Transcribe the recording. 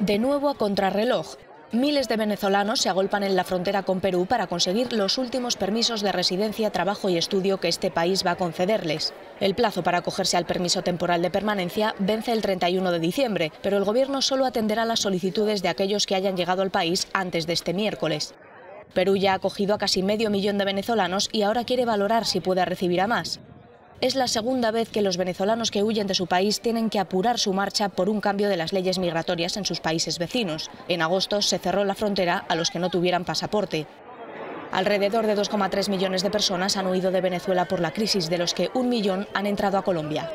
de nuevo a contrarreloj. Miles de venezolanos se agolpan en la frontera con Perú para conseguir los últimos permisos de residencia, trabajo y estudio que este país va a concederles. El plazo para acogerse al permiso temporal de permanencia vence el 31 de diciembre, pero el gobierno solo atenderá las solicitudes de aquellos que hayan llegado al país antes de este miércoles. Perú ya ha acogido a casi medio millón de venezolanos y ahora quiere valorar si puede recibir a más. Es la segunda vez que los venezolanos que huyen de su país tienen que apurar su marcha por un cambio de las leyes migratorias en sus países vecinos. En agosto se cerró la frontera a los que no tuvieran pasaporte. Alrededor de 2,3 millones de personas han huido de Venezuela por la crisis, de los que 1 millón han entrado a Colombia.